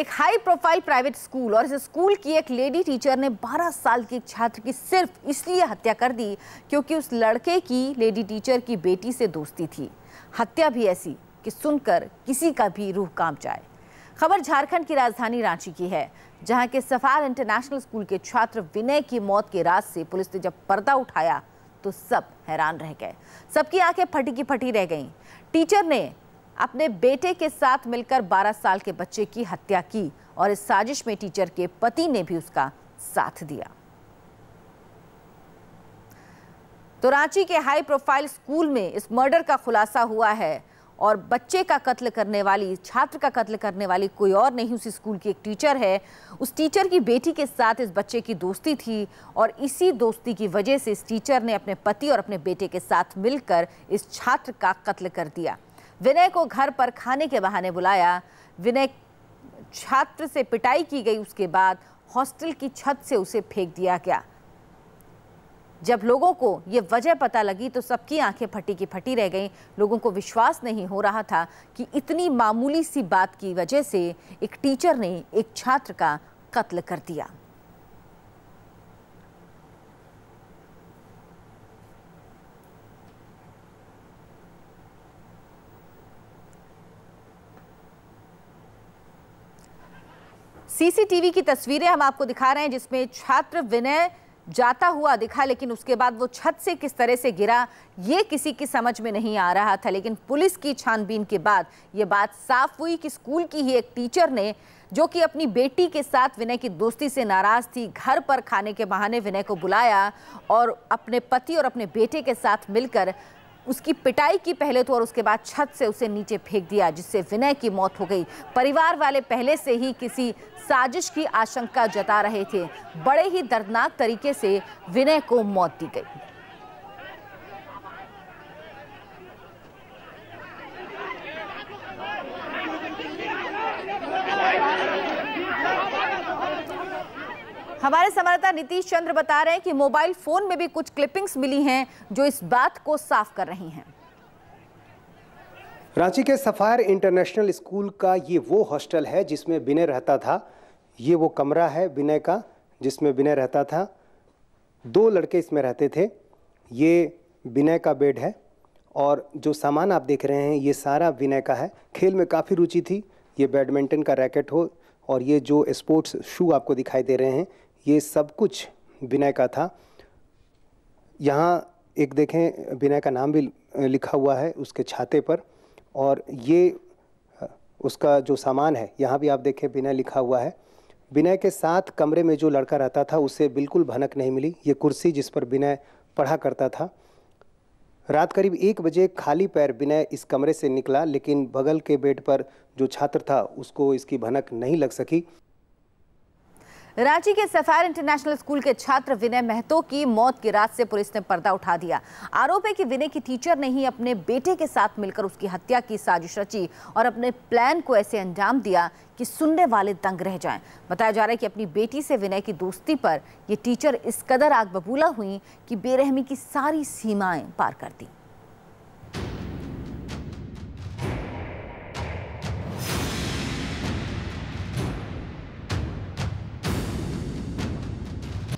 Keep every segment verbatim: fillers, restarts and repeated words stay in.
एक high profile private school और इस स्कूल की एक लेडी टीचर ने बारह साल की एक छात्र की सिर्फ इसलिए हत्या कर दी क्योंकि उस लड़के की लेडी टीचर की बेटी से दोस्ती थी। हत्या भी ऐसी कि सुनकर किसी का भी रूह कांप जाए। खबर झारखंड की राजधानी रांची की है, जहां के सफार इंटरनेशनल स्कूल के छात्र विनय की मौत के राज से पुलिस ने जब पर्दा उठाया तो सब हैरान रह गए। सबकी आंखें फटी की फटी रह गईं। टीचर ने अपने बेटे के साथ मिलकर बारह साल के बच्चे की हत्या की और इस साजिश में टीचर के पति ने भी उसका साथ दिया। तो रांची के हाई प्रोफाइल स्कूल में इस मर्डर का खुलासा हुआ है और बच्चे का कत्ल करने वाली, छात्र का कत्ल करने वाली कोई और नहीं, उसी स्कूल की एक टीचर है। उस टीचर की बेटी के साथ इस बच्चे की दोस्ती थी और इसी दोस्ती की वजह से इस टीचर ने अपने पति और अपने बेटे के साथ मिलकर इस छात्र का कत्ल कर दिया। विनय को घर पर खाने के बहाने बुलाया। विनय छात्र से पिटाई की गई, उसके बाद हॉस्टल की छत से उसे फेंक दिया गया। जब लोगों को ये वजह पता लगी तो सबकी आंखें फटी की फटी रह गईं। लोगों को विश्वास नहीं हो रहा था कि इतनी मामूली सी बात की वजह से एक टीचर ने एक छात्र का कत्ल कर दिया। सीसीटीवी की तस्वीरें हम आपको दिखा रहे हैं, जिसमें छात्र विनय जाता हुआ दिखा, लेकिन उसके बाद वो छत से किस तरह से गिरा ये किसी की समझ में नहीं आ रहा था। लेकिन पुलिस की छानबीन के बाद ये बात साफ हुई कि स्कूल की ही एक टीचर ने, जो कि अपनी बेटी के साथ विनय की दोस्ती से नाराज़ थी, घर पर खाने के बहाने विनय को बुलाया और अपने पति और अपने बेटे के साथ मिलकर उसकी पिटाई की पहले तो, और उसके बाद छत से उसे नीचे फेंक दिया, जिससे विनय की मौत हो गई। परिवार वाले पहले से ही किसी साजिश की आशंका जता रहे थे। बड़े ही दर्दनाक तरीके से विनय को मौत दी गई। हमारे संवाददाता नीतीश चंद्र बता रहे हैं कि मोबाइल फोन में भी कुछ क्लिपिंग्स मिली हैं जो इस बात को साफ कर रही हैं। रांची के सफार इंटरनेशनल स्कूल का ये वो हॉस्टल है जिसमें विनय रहता था। ये वो कमरा है विनय का जिसमें विनय रहता था। दो लड़के इसमें रहते थे। ये विनय का बेड है और जो सामान आप देख रहे हैं ये सारा विनय का है। खेल में काफ़ी रुचि थी। ये बैडमिंटन का रैकेट हो और ये जो स्पोर्ट्स शू आपको दिखाई दे रहे हैं ये सब कुछ विनय का था। यहाँ एक देखें, विनय का नाम भी लिखा हुआ है उसके छाते पर और ये उसका जो सामान है यहाँ भी आप देखें विनय लिखा हुआ है। विनय के साथ कमरे में जो लड़का रहता था उसे बिल्कुल भनक नहीं मिली। ये कुर्सी जिस पर विनय पढ़ा करता था। रात करीब एक बजे खाली पैर विनय इस कमरे से निकला, लेकिन बगल के बेड पर जो छात्र था उसको इसकी भनक नहीं लग सकी। रांची के सफार इंटरनेशनल स्कूल के छात्र विनय महतो की मौत की रात से पुलिस ने पर्दा उठा दिया। आरोप है कि विनय की टीचर ने ही अपने बेटे के साथ मिलकर उसकी हत्या की साजिश रची और अपने प्लान को ऐसे अंजाम दिया कि सुनने वाले दंग रह जाएं। बताया जा रहा है कि अपनी बेटी से विनय की दोस्ती पर ये टीचर इस कदर आग बबूला हुई कि बेरहमी की सारी सीमाएं पार कर दी।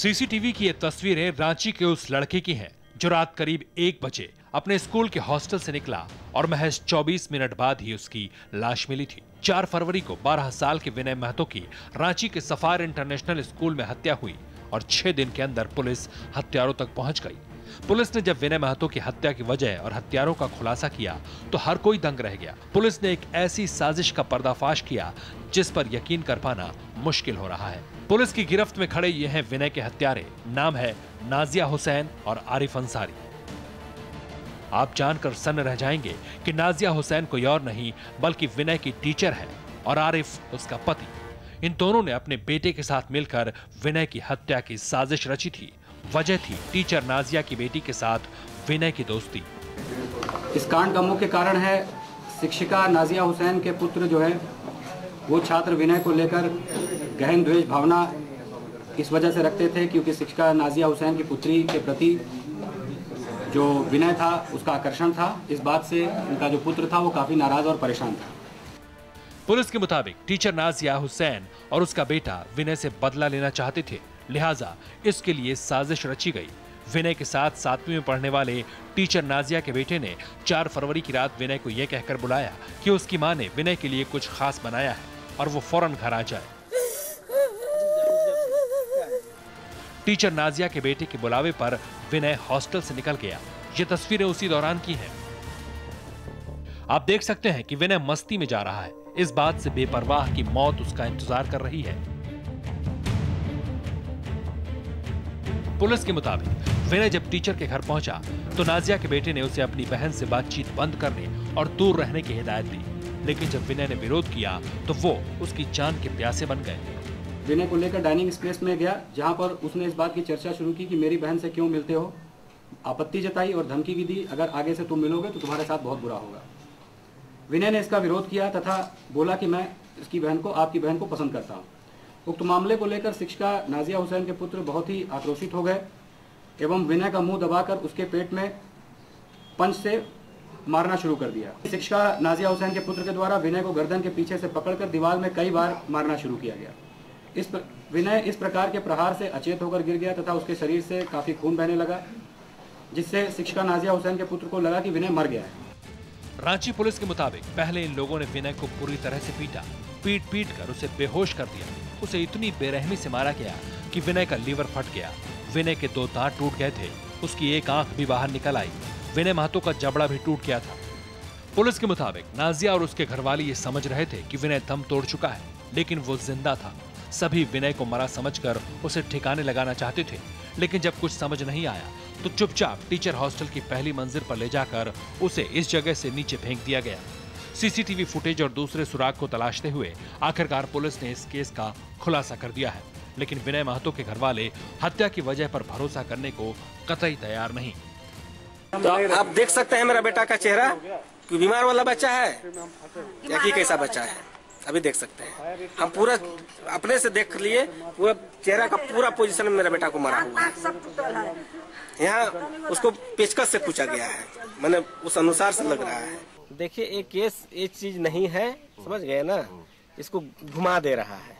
सीसीटीवी की ये तस्वीरें रांची के उस लड़के की हैं जो रात करीब एक बजे अपने स्कूल के हॉस्टल से निकला और महज चौबीस मिनट बाद ही उसकी लाश मिली थी। चार फरवरी को बारह साल के विनय महतो की रांची के सफार इंटरनेशनल स्कूल में हत्या हुई और छह दिन के अंदर पुलिस हत्यारों तक पहुंच गई। पुलिस ने जब विनय महतो की हत्या की वजह और हत्यारों का खुलासा किया तो हर कोई दंग रह गया। पुलिस ने एक ऐसी साजिश का पर्दाफाश किया जिस पर यकीन कर पाना मुश्किल हो रहा है। पुलिस की गिरफ्त में खड़े ये हैं विनय के हत्यारे। नाम है नाजिया हुसैन और आरिफ अंसारी। आप जानकर सन्न रह जाएंगे कि नाजिया हुसैन कोई और नहीं बल्कि विनय की टीचर है और आरिफ उसका पति। इन दोनों ने अपने बेटे के साथ मिलकर विनय की हत्या की साजिश रची थी। वजह थी टीचर नाजिया की बेटी के साथ विनय की दोस्ती। इस कांड का मुख्य कारण है शिक्षिका नाजिया हुसैन के पुत्र जो है वो छात्र विनय को लेकर गहन द्वेष भावना इस वजह से रखते थे क्योंकि शिक्षिका नाजिया हुसैन की पुत्री के प्रति जो विनय था उसका आकर्षण था। इस बात से उनका जो पुत्र था वो काफी नाराज और परेशान था। पुलिस के मुताबिक टीचर नाजिया हुसैन और उसका बेटा विनय से बदला लेना चाहते थे, लिहाजा इसके लिए साजिश रची गई। विनय के साथ सातवीं में पढ़ने वाले टीचर नाजिया के बेटे ने चार फरवरी की रात विनय को यह कहकर बुलाया कि उसकी मां ने विनय के लिए कुछ खास बनाया है और वो फौरन घर आ जाए। टीचर नाजिया के बेटे के बुलावे पर विनय हॉस्टल से निकल गया। ये तस्वीरें उसी दौरान की हैं। आप देख सकते हैं कि विनय मस्ती में जा रहा है। इस बात से बेपरवाह की मौत उसका इंतजार कर रही है। पुलिस के मुताबिक विनय जब टीचर के घर पहुंचा तो नाजिया के बेटे ने उसे अपनी बहन से बातचीत बंद करने और दूर रहने की हिदायत दी, लेकिन जब विनय ने विरोध किया तो वो उसकी जान के प्यासे बन गए। विनय को लेकर डाइनिंग स्पेस में गया, जहां पर उसने इस बात की चर्चा शुरू की कि मेरी बहन से क्यों मिलते हो, आपत्ति जताई और धमकी भी दी, अगर आगे से तुम मिलोगे तो तुम्हारे साथ बहुत बुरा होगा। विनय ने इसका विरोध किया तथा बोला कि मैं इसकी बहन को, आपकी बहन को पसंद करता हूँ। उक्त मामले को लेकर शिक्षिका नाजिया हुसैन के पुत्र बहुत ही आक्रोशित हो गए एवं विनय का मुंह दबाकर उसके पेट में पंच से मारना शुरू कर दिया। शिक्षिका नाजिया हुसैन के पुत्र के द्वारा विनय को गर्दन के पीछे से पकड़कर दीवार में कई बार मारना शुरू किया गया। इस विनय इस प्रकार के प्रहार से अचेत होकर गिर गया तथा उसके शरीर से काफी खून बहने लगा, जिससे शिक्षिका नाजिया हुसैन के पुत्र को लगा कि विनय मर गया है। रांची पुलिस के मुताबिक पहले इन लोगों ने विनय को पूरी तरह से पीटा, पीट पीट कर उसे बेहोश कर दिया। उसे इतनी बेरहमी से मारा गया कि विनय का लीवर फट गया, विनय के दो दांत टूट गए थे, उसकी एक आंख भी बाहर निकल आई, विनय महतो का जबड़ा भी टूट गया था। पुलिस के मुताबिक नाजिया और उसके घरवाले ये समझ रहे थे कि विनय दम तोड़ चुका है, लेकिन वो जिंदा था। सभी विनय को मरा समझकर उसे ठिकाने लगाना चाहते थे, लेकिन जब कुछ समझ नहीं आया तो चुपचाप टीचर हॉस्टल की पहली मंजिल पर ले जाकर उसे इस जगह से नीचे फेंक दिया गया। सीसीटीवी फुटेज और दूसरे सुराग को तलाशते हुए आखिरकार पुलिस ने इस केस का खुलासा कर दिया है, लेकिन विनय महतो के घरवाले हत्या की वजह पर भरोसा करने को कतई तैयार नहीं। तो आप देख सकते हैं मेरा बेटा का चेहरा, बीमार वाला बच्चा है या कि कैसा बच्चा है, अभी देख सकते हैं। हम पूरा अपने से देख लिए, पूरा चेहरा का पूरा पोजीशन में मेरा बेटा को मारा हुआ है। यहाँ उसको पेचकस से पूछा गया है, मैंने उस अनुसार से लग रहा है। देखिए एक केस एक चीज नहीं है, समझ गए ना, इसको घुमा दे रहा है,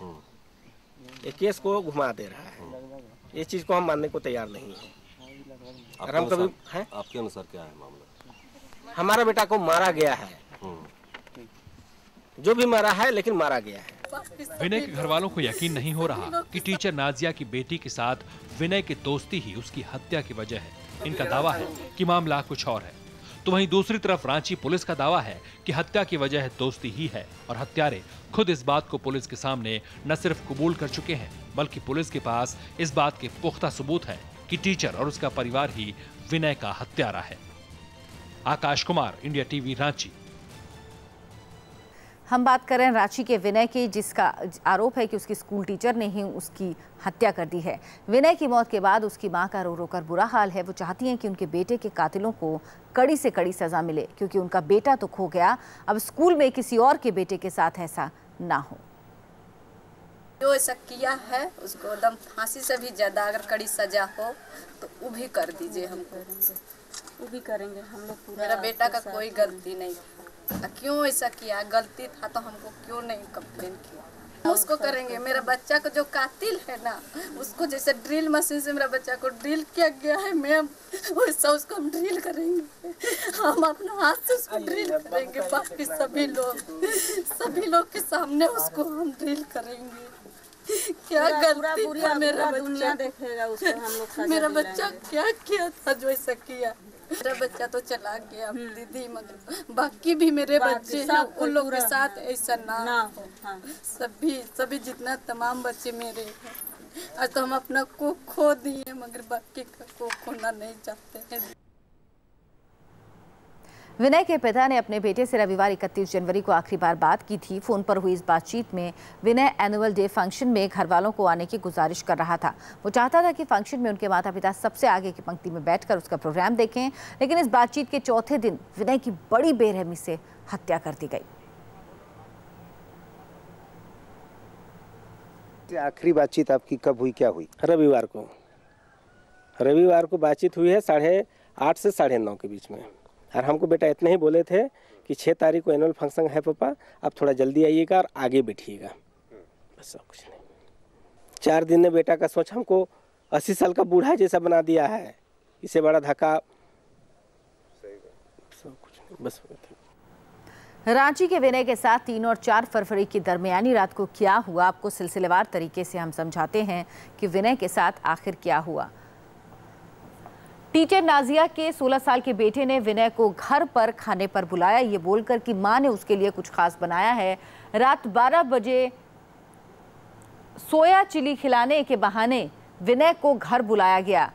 एक केस को घुमा दे रहा है। ये चीज को हम मानने को तैयार नहीं है। हम कभी है आपके अनुसार क्या है मामला? हमारा बेटा को मारा गया है, जो भी मारा है, लेकिन मारा गया है। विनय के घर वालों को यकीन नहीं हो रहा कि टीचर नाजिया की बेटी के साथ विनय की दोस्ती ही उसकी हत्या की वजह है। इनका दावा है कि मामला कुछ और है, तो वहीं दूसरी तरफ रांची पुलिस का दावा है कि हत्या की वजह दोस्ती ही है और हत्यारे खुद इस बात को पुलिस के सामने न सिर्फ कबूल कर चुके हैं, बल्कि पुलिस के पास इस बात के पुख्ता सबूत है कि टीचर और उसका परिवार ही विनय का हत्यारा है। Akash Kumar, India TV, Ranchi. हम बात कर रहे हैं रांची के विनय की, जिसका आरोप है कि उसकी स्कूल टीचर ने ही उसकी हत्या कर दी है। विनय की मौत के बाद उसकी मां का रो रोकर बुरा हाल है। वो चाहती हैं कि उनके बेटे के कातिलों को कड़ी से कड़ी सजा मिले, क्योंकि उनका बेटा तो खो गया, अब स्कूल में किसी और के बेटे के साथ ऐसा ना हो। जो ऐसा किया है उसको एकदम फांसी से भी ज्यादा अगर कड़ी सजा हो तो वो भी कर दीजिए, हमको वो भी करेंगे हम लोग। मेरा बेटा का कोई गलती नहीं, क्यों ऐसा किया, गलती था तो हमको क्यों नहीं कंप्लेन किया, हम उसको करेंगे। मेरा बच्चा को जो कातिल है ना, उसको जैसे ड्रिल मशीन से मेरा बच्चा को ड्रिल किया गया है, मैम वैसा उसको हम ड्रिल करेंगे, हम अपना हाथ से उसको ड्रिल करेंगे। बाकी सभी लोग सभी लोग के सामने उसको हम ड्रिल करेंगे। क्या गलती था, मेरा बच्चा देखेगा उसको हम लोग, मेरा बच्चा क्या किया था जो ऐसा किया। मेरा बच्चा तो चला गया दीदी, मगर बाकी भी मेरे बच्चे हैं, उन लोगों के साथ ऐसा ना हो। हाँ। सभी सभी जितना तमाम बच्चे मेरे हैं, आज तो हम अपना को खो दिए, मगर बाकी का को खोना नहीं चाहते हैं। विनय के पिता ने अपने बेटे से रविवार इकतीस जनवरी को आखिरी बार बात की थी। फोन पर हुई इस बातचीत में विनय एनुअल डे फंक्शन में घर वालों को आने की गुजारिश कर रहा था। वो चाहता था कि फंक्शन में उनके माता पिता सबसे आगे की पंक्ति में बैठकर उसका प्रोग्राम देखें, लेकिन इस बातचीत के चौथे दिन विनय की बड़ी बेरहमी से हत्या कर दी गई। आखिरी बातचीत आपकी कब हुई, क्या हुई? रविवार को रविवार को बातचीत हुई है, साढ़े आठ से साढ़े नौ के बीच में। और हमको बेटा इतने ही बोले थे कि छः तारीख को एनुअल फंक्शन है पापा, आप थोड़ा जल्दी आइएगा और आगे बैठिएगा, बस और कुछ नहीं। चार दिन में बेटा का सोच हमको अस्सी साल का बूढ़ा जैसा बना दिया है, इससे बड़ा धक्का कुछ नहीं, बस। रांची के विनय के साथ तीन और चार फरवरी की दरमियानी रात को क्या हुआ आपको सिलसिलेवार तरीके से हम समझाते हैं कि विनय के साथ आखिर क्या हुआ। टीचर नाजिया के सोलह साल के बेटे ने विनय को घर पर खाने पर बुलाया ये बोलकर कि माँ ने उसके लिए कुछ खास बनाया है। रात बारह बजे सोया चिली खिलाने के बहाने विनय को घर बुलाया गया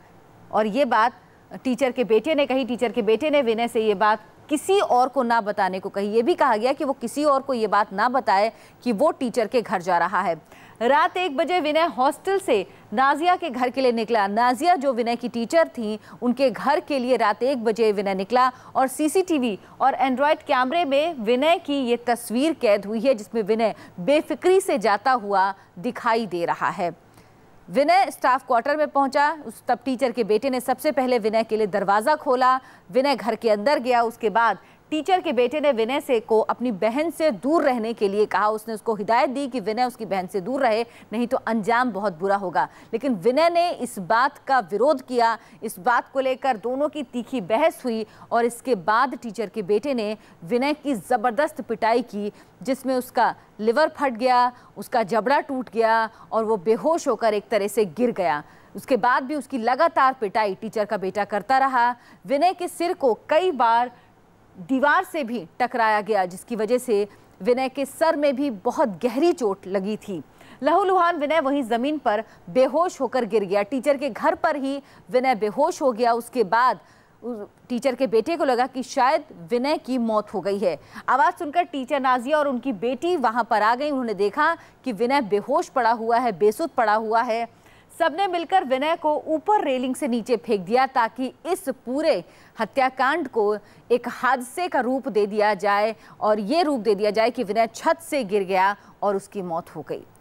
और ये बात टीचर के बेटे ने कही। टीचर के बेटे ने विनय से ये बात किसी और को ना बताने को कही। ये भी कहा गया कि वो किसी और को ये बात ना बताए कि वो टीचर के घर जा रहा है। रात एक बजे विनय हॉस्टल से नाजिया के घर के लिए निकला। नाजिया जो विनय की टीचर थी उनके घर के लिए रात एक बजे विनय निकला और सीसीटीवी और एंड्रॉयड कैमरे में विनय की ये तस्वीर कैद हुई है जिसमें विनय बेफिक्री से जाता हुआ दिखाई दे रहा है। विनय स्टाफ क्वार्टर में पहुंचा, उस तब टीचर के बेटे ने सबसे पहले विनय के लिए दरवाज़ा खोला, विनय घर के अंदर गया। उसके बाद टीचर के बेटे ने विनय से को अपनी बहन से दूर रहने के लिए कहा, उसने उसको हिदायत दी कि विनय उसकी बहन से दूर रहे नहीं तो अंजाम बहुत बुरा होगा। लेकिन विनय ने इस बात का विरोध किया, इस बात को लेकर दोनों की तीखी बहस हुई और इसके बाद टीचर के बेटे ने विनय की ज़बरदस्त पिटाई की जिसमें उसका लिवर फट गया, उसका जबड़ा टूट गया और वो बेहोश होकर एक तरह से गिर गया। उसके बाद भी उसकी लगातार पिटाई टीचर का बेटा करता रहा। विनय के सिर को कई बार दीवार से भी टकराया गया जिसकी वजह से विनय के सर में भी बहुत गहरी चोट लगी थी। लहूलुहान विनय वहीं ज़मीन पर बेहोश होकर गिर गया। टीचर के घर पर ही विनय बेहोश हो गया। उसके बाद टीचर के बेटे को लगा कि शायद विनय की मौत हो गई है। आवाज़ सुनकर टीचर नाजिया और उनकी बेटी वहां पर आ गई। उन्होंने देखा कि विनय बेहोश पड़ा हुआ है, बेसुध पड़ा हुआ है। सबने मिलकर विनय को ऊपर रेलिंग से नीचे फेंक दिया ताकि इस पूरे हत्याकांड को एक हादसे का रूप दे दिया जाए और ये रूप दे दिया जाए कि विनय छत से गिर गया और उसकी मौत हो गई।